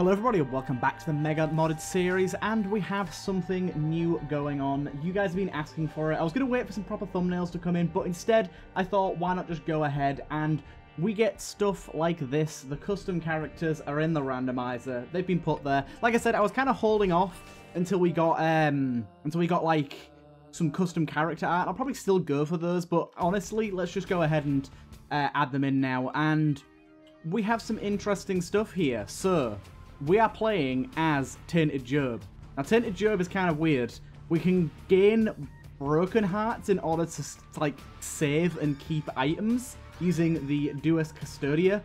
Hello everybody and welcome back to the Mega Modded Series, and we have something new going on. You guys have been asking for it. I was going to wait for some proper thumbnails to come in, but instead I thought why not just go ahead and we get stuff like this. The custom characters are in the randomizer. They've been put there. Like I said, I was kind of holding off until we got like some custom character art. I'll probably still go for those, but honestly, let's just go ahead and add them in now. And we have some interesting stuff here. So we are playing as Tainted Job. Now, Tainted Job is kind of weird. We can gain broken hearts in order to, like, save and keep items using the Deus Custodia.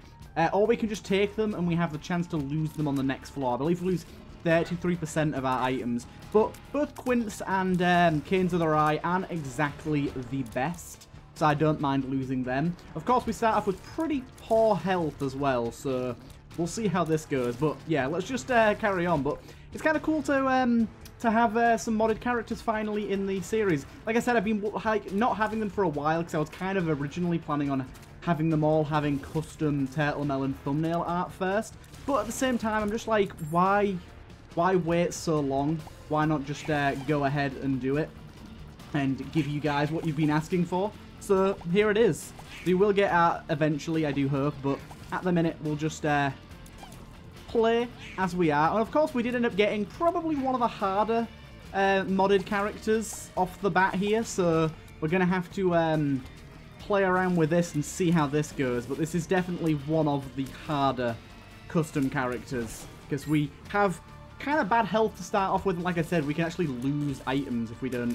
Or we can just take them and we have the chance to lose them on the next floor. I believe we lose 33% of our items. But both Quints and Canes of the Rye aren't exactly the best, so I don't mind losing them. Of course, we start off with pretty poor health as well, so we'll see how this goes, but yeah, let's just carry on. But it's kind of cool to have some modded characters finally in the series. Like I said, I've been like not having them for a while because I was kind of originally planning on having them all having custom Turtle Melon thumbnail art first. But at the same time, I'm just like, why wait so long? Why not just go ahead and do it and give you guys what you've been asking for? So here it is. They will get out eventually, I do hope, but at the minute we'll just play as we are. And of course we did end up getting probably one of the harder modded characters off the bat here, so we're gonna have to play around with this and see how this goes. But this is definitely one of the harder custom characters because we have kind of bad health to start off with. Like I said, we can actually lose items if we don't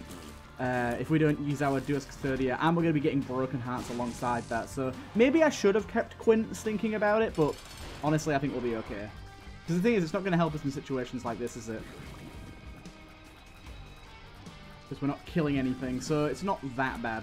use our Deus Custodia, and we're going to be getting broken hearts alongside that. So maybe I should have kept Quints, thinking about it, but honestly I think we'll be okay. Because the thing is, it's not going to help us in situations like this, is it? Because we're not killing anything, so it's not that bad.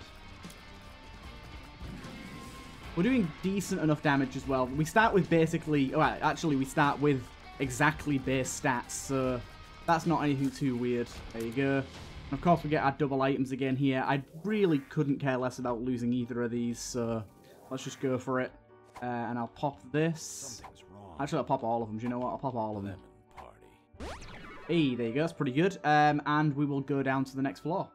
We're doing decent enough damage as well. We start with basically, alright, actually we start with exactly base stats, so that's not anything too weird. There you go. Of course, we get our double items again here. I really couldn't care less about losing either of these, so let's just go for it. And I'll pop this. Actually, I'll pop all of them. Do you know what? I'll pop all of them. Hey, there you go. That's pretty good. And we will go down to the next floor.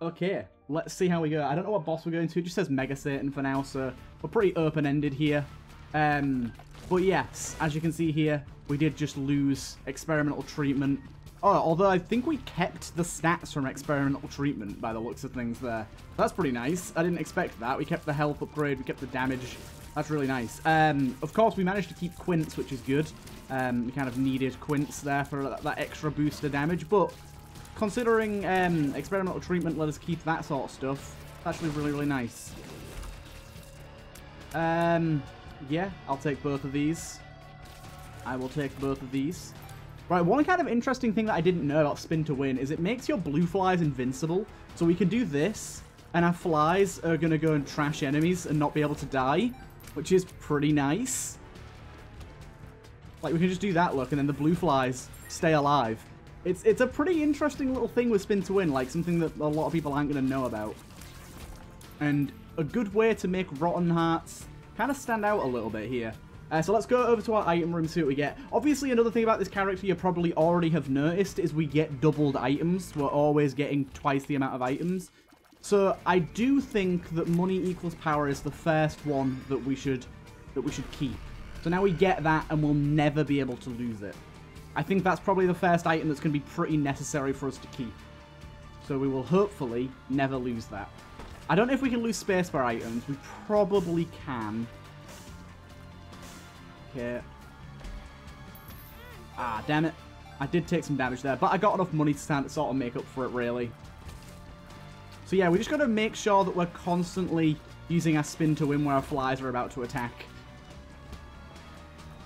Okay, let's see how we go. I don't know what boss we're going to. It just says Mega Satan for now, so we're pretty open-ended here. But yes, as you can see here, we did just lose Experimental Treatment. Oh, although I think we kept the stats from Experimental Treatment by the looks of things there. That's pretty nice. I didn't expect that. We kept the health upgrade. We kept the damage. That's really nice. Of course, we managed to keep Quints, which is good. We kind of needed Quints there for that extra boost to damage. But considering Experimental Treatment let us keep that sort of stuff, that's actually really, really nice. Yeah, I'll take both of these. I will take both of these. Right, one kind of interesting thing that I didn't know about Spin to Win is it makes your blue flies invincible. So we can do this, and our flies are going to go and trash enemies and not be able to die, which is pretty nice. Like, we can just do that, look, and then the blue flies stay alive. It's a pretty interesting little thing with Spin to Win, like something that a lot of people aren't going to know about. And a good way to make Rotten Hearts kind of stand out a little bit here. So let's go over to our item room, see what we get. Obviously, another thing about this character you probably already have noticed is we get doubled items. We're always getting twice the amount of items. So I do think that money equals power is the first one that we should keep. So now we get that and we'll never be able to lose it. I think that's probably the first item that's going to be pretty necessary for us to keep. So we will hopefully never lose that. I don't know if we can lose spacebar items. We probably can. Okay. Ah, damn it. I did take some damage there, but I got enough money to sort of make up for it, really. So yeah, we just got to make sure that we're constantly using our Spin to Win where our flies are about to attack.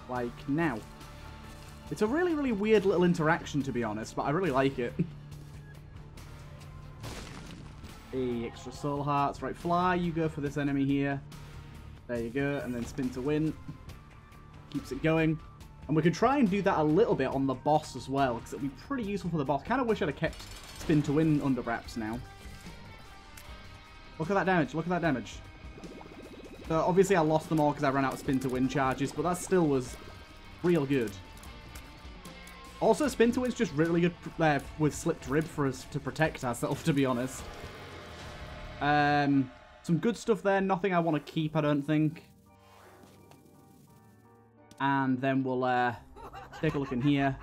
Like, now. It's a really, really weird little interaction, to be honest, but I really like it. Hey, extra soul hearts. Right, fly, you go for this enemy here. There you go, and then Spin to Win. Keeps it going. And we could try and do that a little bit on the boss as well, because it'll be pretty useful for the boss. Kind of wish I'd have kept Spin to Win under wraps now. Look at that damage. Look at that damage. So obviously I lost them all because I ran out of Spin to Win charges, but that still was real good. Also, Spin to Win's just really good with Slipped Rib for us to protect ourselves, to be honest. Some good stuff there. Nothing I want to keep, I don't think. And then we'll take a look in here.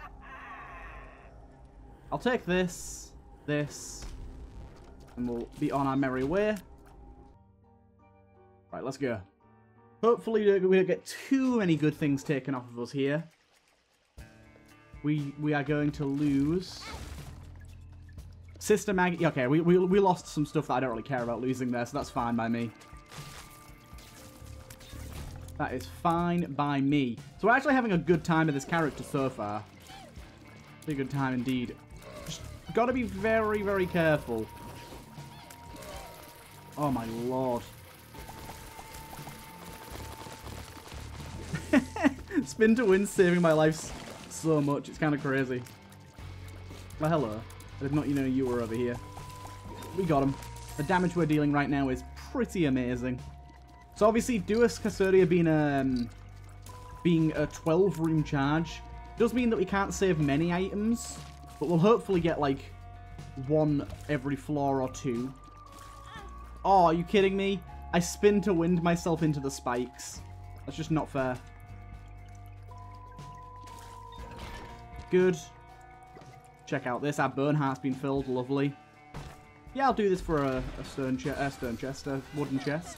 I'll take this, this, and we'll be on our merry way. Right, let's go. Hopefully we don't get too many good things taken off of us here. We are going to lose Sister Maggie. Okay, we lost some stuff that I don't really care about losing there, so that's fine by me. That is fine by me. So we're actually having a good time with this character so far. A good time indeed. Just gotta be very, very careful. Oh my lord. Spin to Win saving my life so much. It's kind of crazy. Well, hello. I did not know you were over here. We got him. The damage we're dealing right now is pretty amazing. So obviously, Deus Custodia being a 12-room charge does mean that we can't save many items, but we'll hopefully get, like, one every floor or two. Oh, are you kidding me? I spin to wind myself into the spikes. That's just not fair. Good. Check out this. Our burn heart's been filled. Lovely. Yeah, I'll do this for a wooden chest.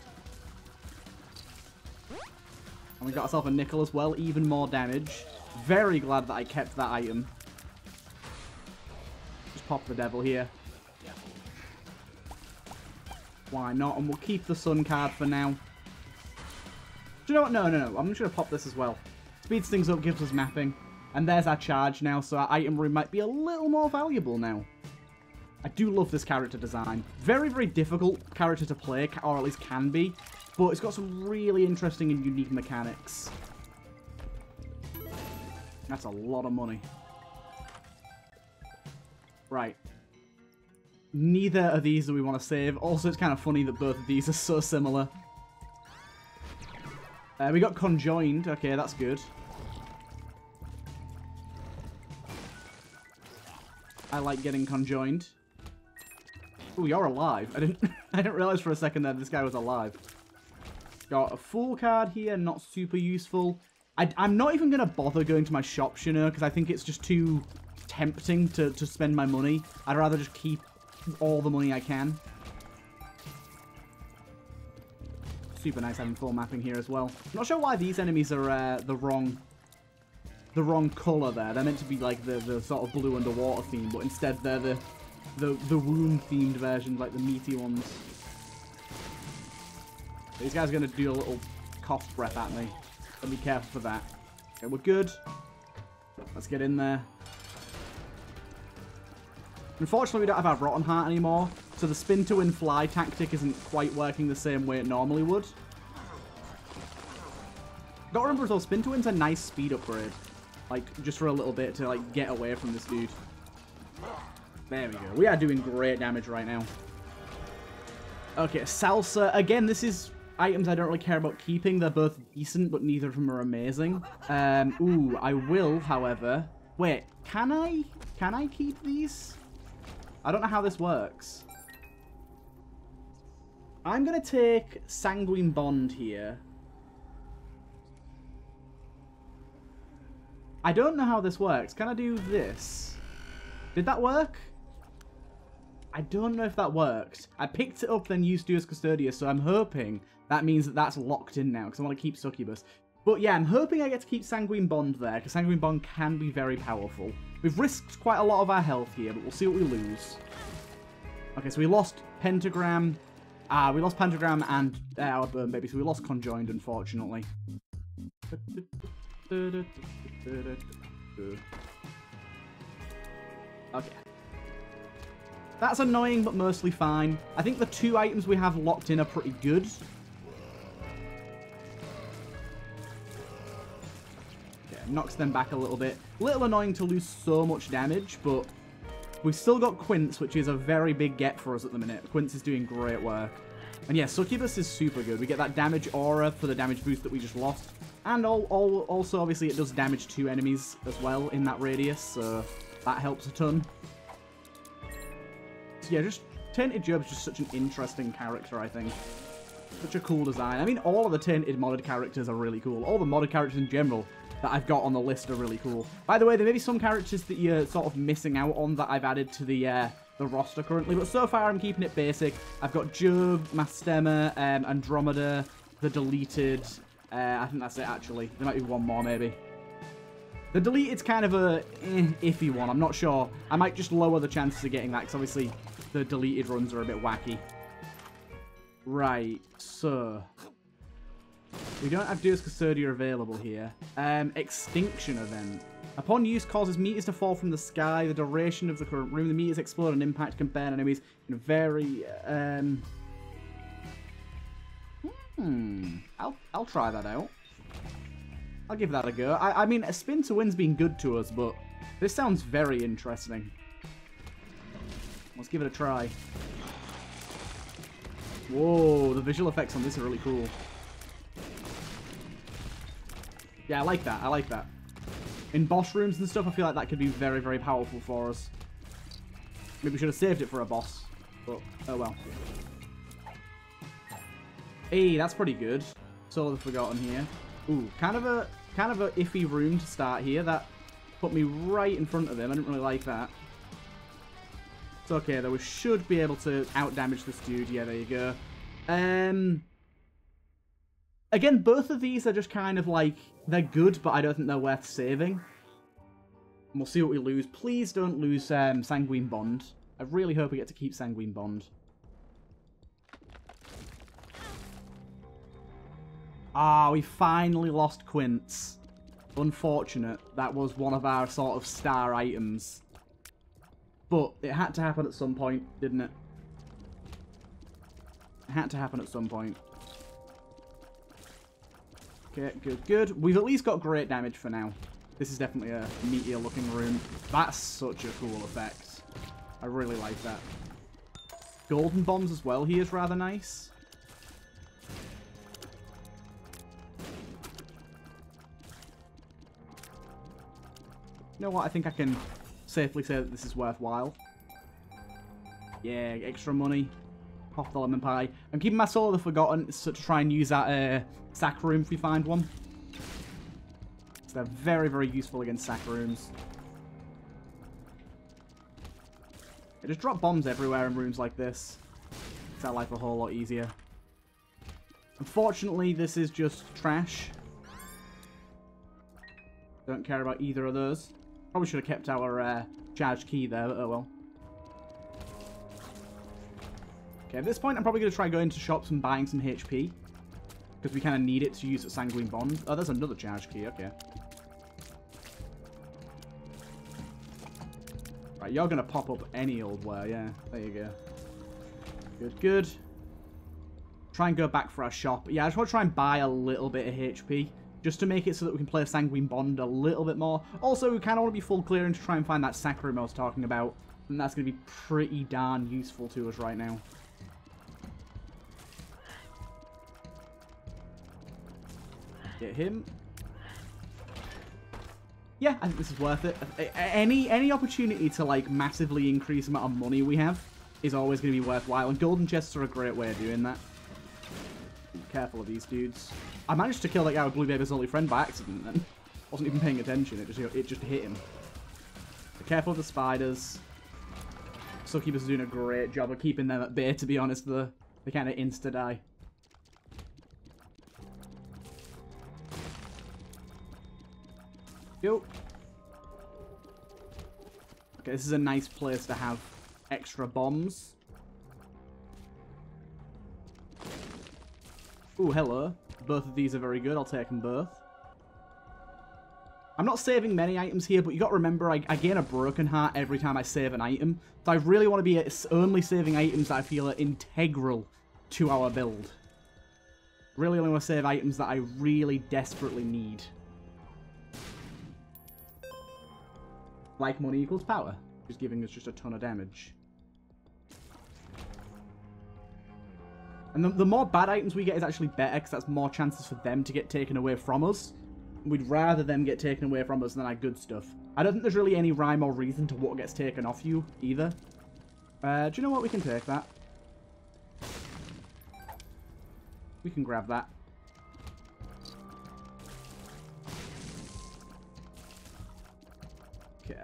And we got ourselves a nickel as well. Even more damage. Very glad that I kept that item. Just pop the devil here. Why not? And we'll keep the sun card for now. Do you know what? No. I'm just going to pop this as well. Speeds things up, gives us mapping. And there's our charge now, so our item room might be a little more valuable now. I do love this character design. Very, very difficult character to play, or at least can be. But it's got some really interesting and unique mechanics. That's a lot of money. Right. Neither of these do we want to save. Also, it's kind of funny that both of these are so similar. We got Conjoined. Okay, that's good. I like getting Conjoined. Ooh, you're alive. I didn't realize for a second that this guy was alive. Got a Fool Card here. Not super useful. I'm not even going to bother going to my shops, you know, because I think it's just too tempting to spend my money. I'd rather just keep all the money I can. Super nice having full mapping here as well. I'm not sure why these enemies are the wrong colour there. They're meant to be like the sort of blue underwater theme, but instead they're the wound-themed versions, like the meaty ones. These guys are going to do a little cough breath at me. And be careful for that. Okay, we're good. Let's get in there. Unfortunately, we don't have our Rotten Heart anymore, so the spin to win fly tactic isn't quite working the same way it normally would. Gotta remember as well, spin to win's a nice speed upgrade. Like, just for a little bit to, like, get away from this dude. There we go. We are doing great damage right now. Okay, Salsa. Again, this is items I don't really care about keeping. They're both decent, but neither of them are amazing. Ooh, I will, however. Wait, can I? Can I keep these? I don't know how this works. I'm going to take Sanguine Bond here. I don't know how this works. Can I do this? Did that work? I don't know if that worked. I picked it up, then used Deus Custodia, so I'm hoping that means that that's locked in now, because I want to keep Succubus. But yeah, I'm hoping I get to keep Sanguine Bond there, because Sanguine Bond can be very powerful. We've risked quite a lot of our health here, but we'll see what we lose. Okay, so we lost Pentagram. We lost Pentagram and our Burn Baby, so we lost Conjoined, unfortunately. Okay. That's annoying, but mostly fine. I think the two items we have locked in are pretty good. Yeah, knocks them back a little bit. Little annoying to lose so much damage, but we've still got Quints, which is a very big get for us at the minute. Quints is doing great work. And yeah, Succubus is super good. We get that damage aura for the damage boost that we just lost. And also, obviously, it does damage to enemies as well in that radius, so that helps a ton. So yeah, just Tainted Job is just such an interesting character, I think. Such a cool design. I mean, all of the Tainted modded characters are really cool. All the modded characters in general that I've got on the list are really cool. By the way, there may be some characters that you're sort of missing out on that I've added to the roster currently, but so far I'm keeping it basic. I've got Job, Mastema, Andromeda, the Deleted. I think that's it, actually. There might be one more, maybe. The Deleted's kind of a iffy one. I'm not sure. I might just lower the chances of getting that, because obviously the Deleted runs are a bit wacky. Right, so we don't have Deus Custodia available here. Extinction Event. Upon use, causes meters to fall from the sky. The duration of the current room, the meters explode and impact can burn enemies in very... I'll try that out. I'll give that a go. I mean, a Spin to Win's been good to us, but this sounds very interesting. Let's give it a try. Whoa, the visual effects on this are really cool. Yeah, I like that. I like that. In boss rooms and stuff, I feel like that could be very, very powerful for us. Maybe we should have saved it for a boss, but oh well. Hey, that's pretty good. Soul of the Forgotten here. Ooh, kind of a iffy room to start here. That put me right in front of him. I didn't really like that. It's okay, though. We should be able to out-damage this dude. Yeah, there you go. Again, both of these are just kind of like... They're good, but I don't think they're worth saving. And we'll see what we lose. Please don't lose Sanguine Bond. I really hope we get to keep Sanguine Bond. Ah, we finally lost Quints. Unfortunate. That was one of our sort of star items. But it had to happen at some point, didn't it? It had to happen at some point. Okay, good, good. We've at least got great damage for now. This is definitely a meteor-looking room. That's such a cool effect. I really like that. Golden Bombs as well here is rather nice. You know what? I think I can... safely say that this is worthwhile. Yeah, extra money. Pop the lemon pie. I'm keeping my Soul of the Forgotten to try and use that sack room if we find one. So they're very, very useful against sack rooms. They just drop bombs everywhere in rooms like this. Makes our life a whole lot easier. Unfortunately, this is just trash. Don't care about either of those. Probably should have kept our charge key there, but oh well. Okay, at this point, I'm probably going to try going to shops and buying some HP. Because we kind of need it to use a Sanguine Bond. Oh, there's another charge key, okay. Right, you're going to pop up any old where, yeah. There you go. Good, good. Try and go back for our shop. Yeah, I just want to try and buy a little bit of HP. Just to make it so that we can play Sanguine Bond a little bit more. Also, we kind of want to be full clearing to try and find that sack room I was talking about. And that's going to be pretty darn useful to us right now. Get him. Yeah, I think this is worth it. Any opportunity to, like, massively increase the amount of money we have is always going to be worthwhile. And golden chests are a great way of doing that. Be careful of these dudes. I managed to kill that guy with Blue Baby's only friend by accident then. Wasn't even paying attention, it just hit him. Be careful of the spiders. Succubus is doing a great job of keeping them at bay, to be honest, though. They kind of insta-die. Yo. Okay, this is a nice place to have extra bombs. Ooh, hello. Both of these are very good. I'll take them both. I'm not saving many items here, but you got to remember I gain a broken heart every time I save an item. So I really want to be only saving items that I feel are integral to our build. Really only want to save items that I really desperately need. Like money equals power. Just giving us just a ton of damage. And the more bad items we get is actually better, because that's more chances for them to get taken away from us. We'd rather them get taken away from us than our good stuff. I don't think there's really any rhyme or reason to what gets taken off you, either. Do you know what? We can take that. We can grab that. Okay.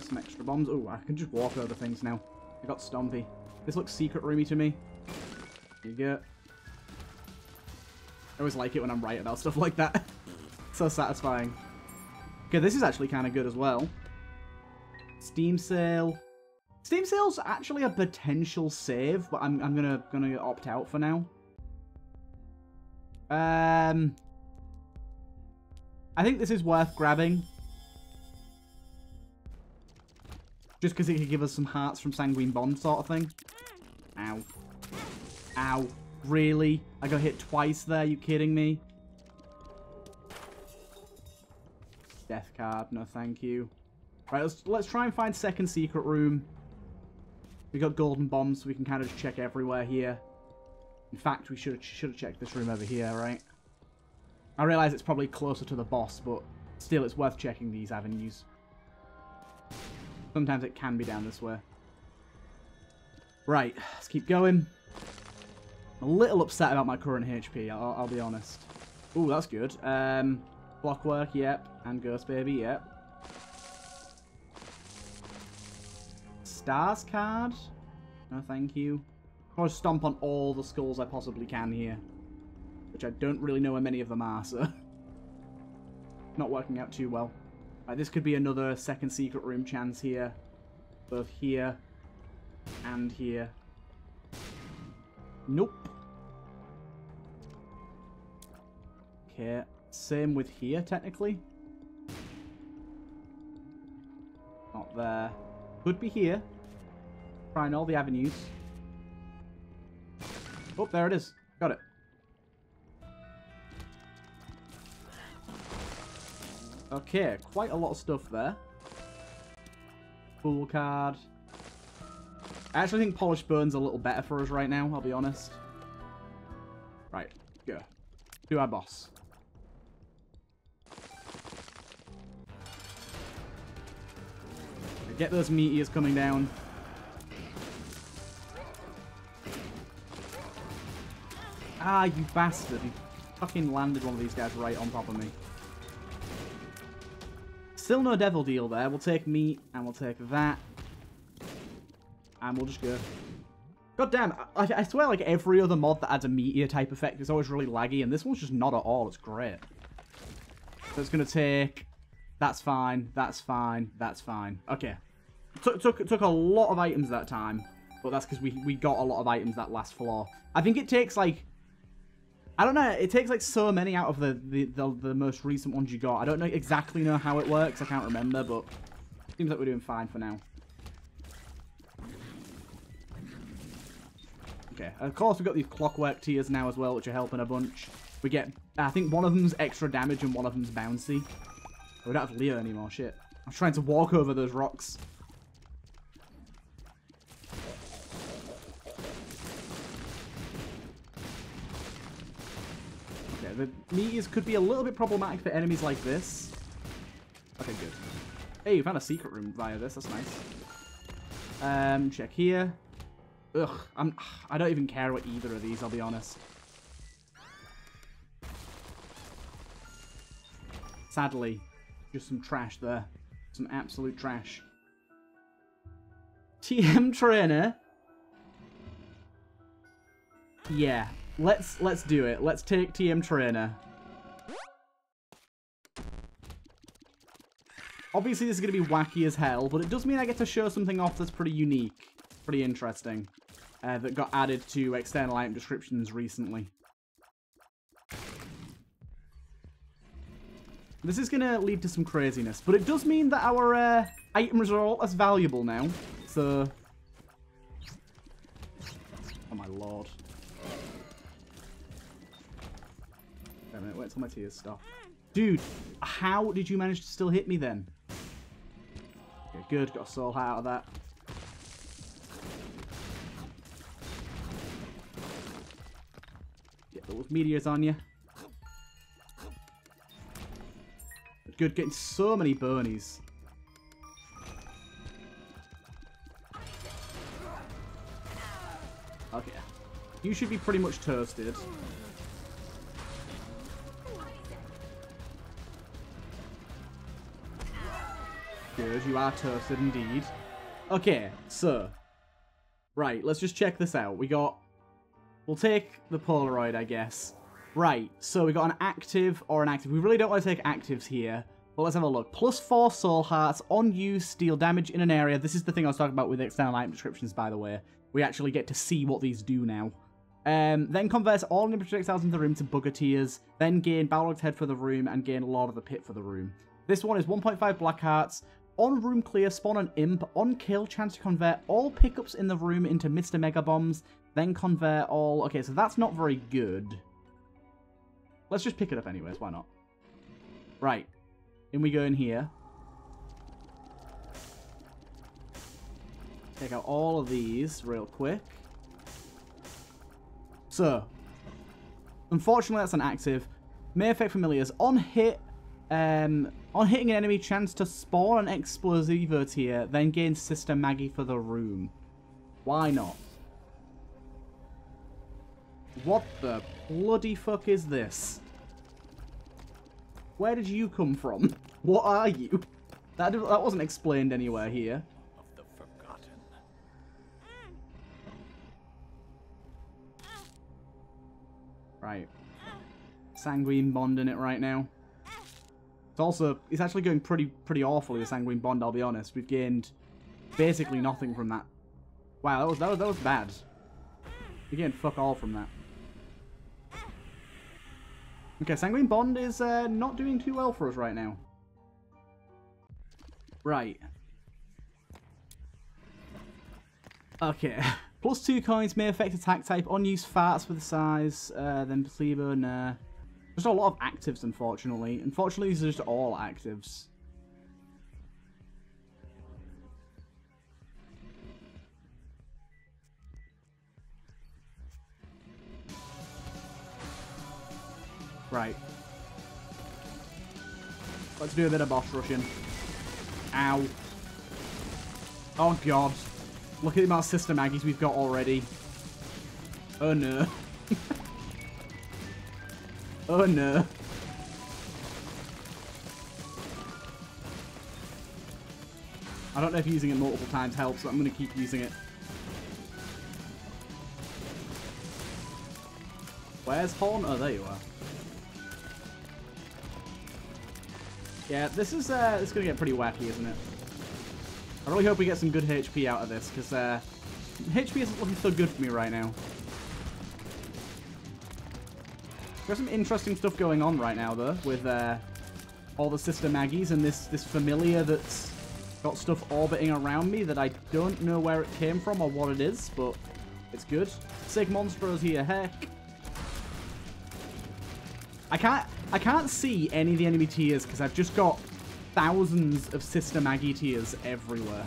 Some extra bombs. Oh, I can just walk over things now. I got Stompy. This looks secret roomy to me. There you go. I always like it when I'm right about stuff like that. So satisfying. Okay, this is actually kind of good as well. Steam Sale. Steam Sale's actually a potential save, but I'm gonna opt out for now. I think this is worth grabbing. Just because it could give us some hearts from Sanguine Bond sort of thing. Ow. Ow. Really? I got hit twice there, you kidding me? Death card, no thank you. Right, let's try and find second secret room. We got golden bombs, so we can kind of just check everywhere here. In fact, we should have checked this room over here, right? I realise it's probably closer to the boss, but still it's worth checking these avenues. Sometimes it can be down this way. Right, let's keep going. I'm a little upset about my current HP, I'll be honest. Ooh, that's good. Clockwork, yep. And Ghost Baby, yep. Stars card? No, thank you. I'll stomp on all the skulls I possibly can here. Which I don't really know where many of them are, so... Not working out too well. Right, this could be another second secret room chance here. Both here and here. Nope. Okay, same with here, technically. Not there. Could be here. Trying all the avenues. Oh, there it is. Got it. Okay, quite a lot of stuff there. Fool card. I actually think Polished Bone's a little better for us right now, I'll be honest. Right, go. To our boss. Get those meteors coming down. Ah, you bastard. You fucking landed one of these guys right on top of me. Still no devil deal there. We'll take meat, and we'll take that. And we'll just go. God damn, I swear like every other mod that adds a meteor type effect is always really laggy, and this one's just not at all. It's great. So it's going to take... That's fine, that's fine, that's fine. Okay. Took a lot of items that time, but that's because we got a lot of items that last floor. I think it takes like... I don't know. It takes like so many out of the most recent ones you got. I don't know exactly know how it works. I can't remember, but it seems like we're doing fine for now. Okay. Of course, we've got these clockwork tiers now as well, which are helping a bunch. We get... I think one of them's extra damage and one of them's bouncy. Oh, we don't have Leo anymore. Shit. I'm trying to walk over those rocks. The meteors could be a little bit problematic for enemies like this. Okay, good. Hey, you found a secret room via this. That's nice. Check here. Ugh, I don't even care about either of these, I'll be honest. Sadly, just some trash there. Some absolute trash. TM Trainer? Yeah. Let's do it. Let's take TM Trainer. Obviously, this is going to be wacky as hell, but it does mean I get to show something off that's pretty unique, pretty interesting, that got added to external item descriptions recently. This is going to lead to some craziness, but it does mean that our items are all as valuable now, so... Oh my lord. Wait a minute, wait till my tears stop. Dude, how did you manage to still hit me then? Okay, good, got a soul heart out of that. Get those meteors on you. Good, getting so many burnies. Okay. You should be pretty much toasted. Good, you are toasted indeed. Okay, so. Right, let's just check this out. We got... We'll take the Polaroid, I guess. Right, so we got an active or an active. We really don't want to take actives here. But let's have a look. +4 soul hearts on use, deal damage in an area. This is the thing I was talking about with the external item descriptions, by the way. We actually get to see what these do now. Then converts all inhibitor projectiles in the room to bugger tiers. Then gain Balrog's Head for the room and gain Lord of the Pit for the room. This one is 1.5 black hearts. On room clear, spawn an imp. On kill, chance to convert all pickups in the room into Mr. Mega Bombs. Then convert all... Okay, so that's not very good. Let's just pick it up anyways, why not? Right. In we go in here. Take out all of these real quick. So, unfortunately that's an active. May affect familiars. On hit, on hitting an enemy, chance to spawn an Explosivo tier, then gain Sister Maggie for the room. Why not? What the bloody fuck is this? Where did you come from? What are you? That wasn't explained anywhere here. Of the Forgotten. Right. Sanguine Bond in it right now. It's also, it's actually going pretty awfully, the Sanguine Bond, I'll be honest. We've gained basically nothing from that. Wow, that was bad. We gained fuck all from that. Okay, Sanguine Bond is not doing too well for us right now. Right. Okay. +2 coins may affect attack type. On use farts with the size. Then placebo, nah. Just a lot of actives, unfortunately. Unfortunately, these are just all actives. Right. Let's do a bit of boss rushing. Ow. Oh, God. Look at the amount of Sister Maggies we've got already. Oh, no. Oh, no. I don't know if using it multiple times helps, but I'm going to keep using it. Where's Horn? Oh, there you are. Yeah, this is it's gonna get pretty wacky, isn't it? I really hope we get some good HP out of this, because HP isn't looking so good for me right now. There's some interesting stuff going on right now, though, with all the Sister Maggies and this familiar that's got stuff orbiting around me that I don't know where it came from or what it is, but it's good. Sigmonstro's here, heck. I can't see any of the enemy tiers because I've just got thousands of Sister Maggie tiers everywhere.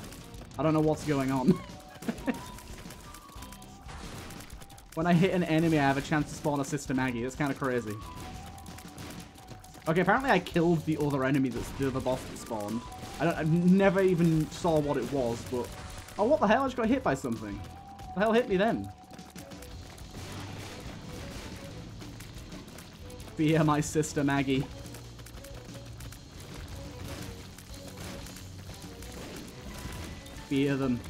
I don't know what's going on. When I hit an enemy, I have a chance to spawn a Sister Maggie. That's kind of crazy. Okay, apparently I killed the other enemy that's the other boss that spawned. I never even saw what it was, but... Oh, what the hell? I just got hit by something. What the hell hit me then? Fear my Sister Maggie. Fear them.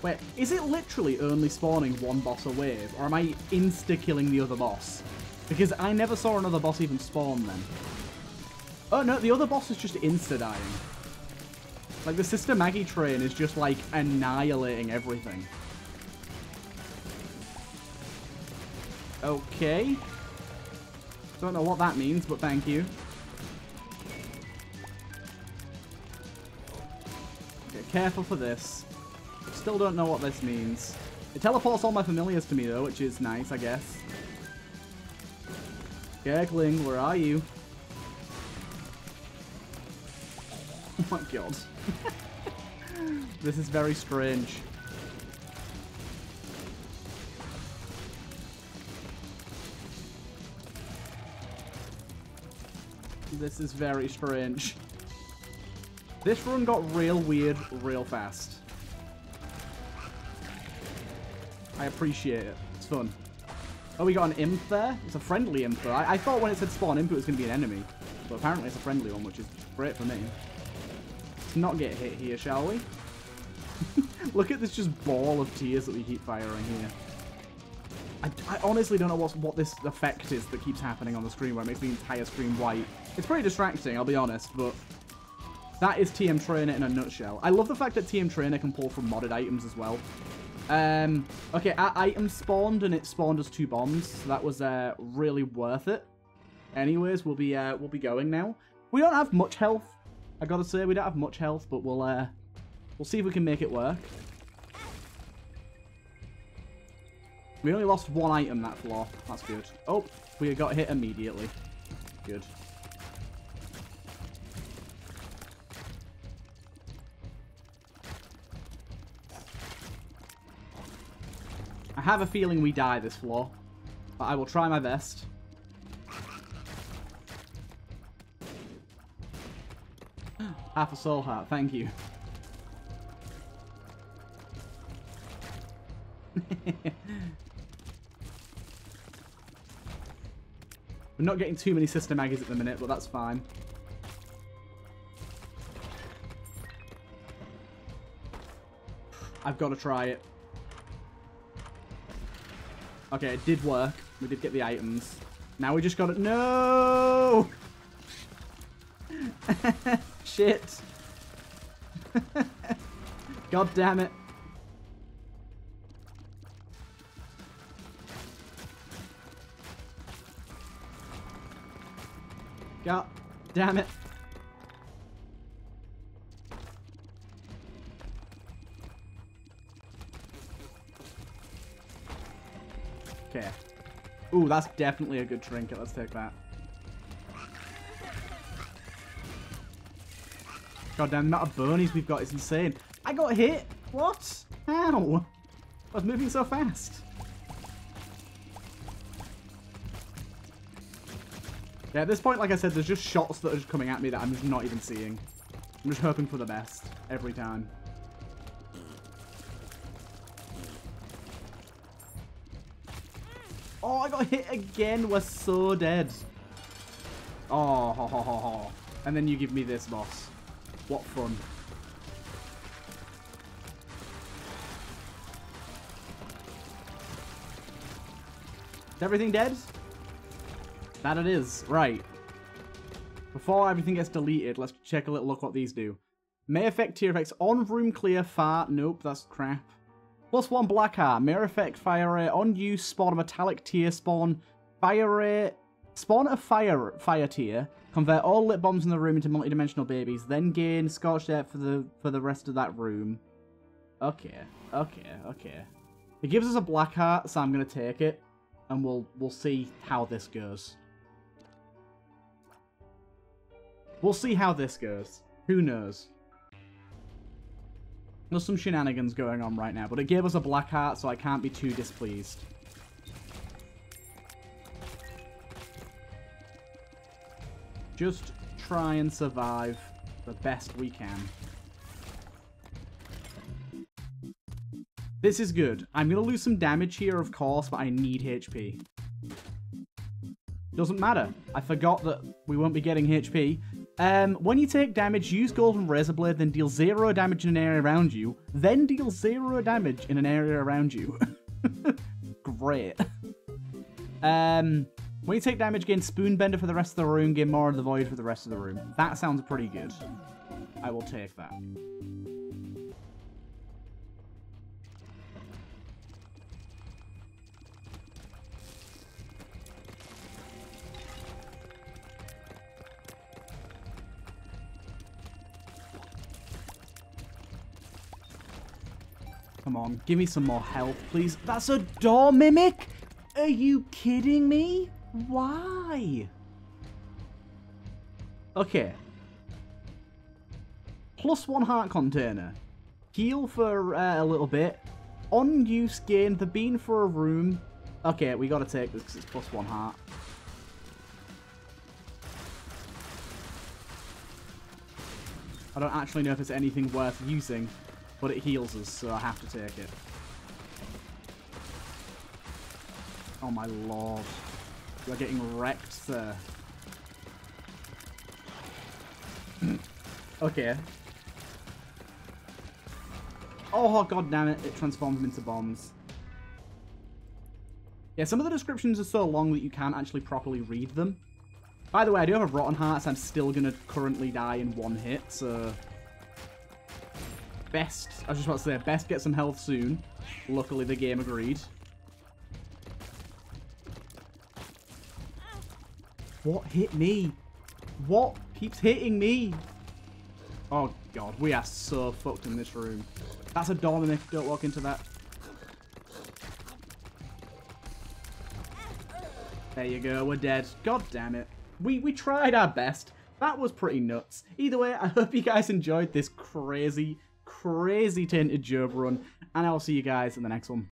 Wait, is it literally only spawning one boss a wave? Or am I insta-killing the other boss? Because I never saw another boss even spawn then. Oh no, the other boss is just insta-dying. Like, the Sister Maggie train is just, like, annihilating everything. Okay. Don't know what that means, but thank you. Okay, careful for this. Still don't know what this means. It teleports all my familiars to me, though, which is nice, I guess. Gurgling, where are you? Oh my god. This is very strange. This is very strange. This run got real weird real fast. I appreciate it. It's fun. Oh, we got an imp there. It's a friendly imp there. I thought when it said spawn imp it was going to be an enemy. But apparently it's a friendly one, which is great for me. Let's not get hit here, shall we? Look at this just ball of tears that we keep firing here. I honestly don't know what this effect is that keeps happening on the screen where it makes the entire screen white. It's pretty distracting, I'll be honest, but that is TM Trainer in a nutshell. I love the fact that TM Trainer can pull from modded items as well. Okay, our item spawned, and it spawned us 2 bombs, so that was really worth it. Anyways, we'll be going now. We don't have much health, I gotta say. We don't have much health, but we'll see if we can make it work. We only lost 1 item that floor. That's good. Oh, we got hit immediately. Good. I have a feeling we die this floor, but I will try my best. Half a soul heart, thank you. We're not getting too many Sister Maggies at the minute, but that's fine. I've got to try it. Okay, it did work. We did get the items. Now we just got it. No! Shit. God damn it. God damn it. Okay. Ooh, that's definitely a good trinket. Let's take that. God damn, the amount of burnies we've got is insane. I got hit. What? How? I was moving so fast. Yeah, at this point, like I said, there's just shots that are just coming at me that I'm just not even seeing. I'm just hoping for the best every time. Oh, I got hit again. We're so dead. Oh, ho, ho, ho, ho. And then you give me this, boss. What fun. Is everything dead? That it is. Right. Before everything gets deleted, let's check a little look what these do. May affect tier effects on room clear, fart. Nope, that's crap. +1 black heart. May affect fire rate on you. Spawn a metallic tier. Spawn fire rate. Spawn a fire tier. Convert all lit bombs in the room into multidimensional babies. Then gain scorched earth for the rest of that room. Okay, okay, okay. It gives us a black heart, so I'm gonna take it, and we'll see how this goes. We'll see how this goes. Who knows? There's some shenanigans going on right now, but it gave us a black heart, so I can't be too displeased. Just try and survive the best we can. This is good. I'm going to lose some damage here, of course, but I need HP. Doesn't matter. I forgot that we won't be getting HP. When you take damage, use Golden Razor Blade, then deal 0 damage in an area around you, then deal 0 damage in an area around you. Great. When you take damage, gain Spoon Bender for the rest of the room, gain More of the Void for the rest of the room. That sounds pretty good. I will take that. Come on, give me some more health, please. That's a door mimic? Are you kidding me? Why? Okay. +1 heart container. Heal for a little bit. On use, gain the bean for a room. Okay, we gotta take this because it's +1 heart. I don't actually know if it's anything worth using, but it heals us, so I have to take it. Oh my lord. We're getting wrecked there. Okay. Oh god damn it, it transforms them into bombs. Yeah, some of the descriptions are so long that you can't actually properly read them. By the way, I do have a Rotten Hearts. I'm still going to currently die in one hit, so... Best, I was just about to say, best get some health soon. Luckily, the game agreed. What hit me? What keeps hitting me? Oh, God, we are so fucked in this room. That's a Dominic. Don't walk into that. There you go, we're dead. God damn it. We tried our best. That was pretty nuts. Either way, I hope you guys enjoyed this crazy, crazy Tainted Job run, and I'll see you guys in the next one.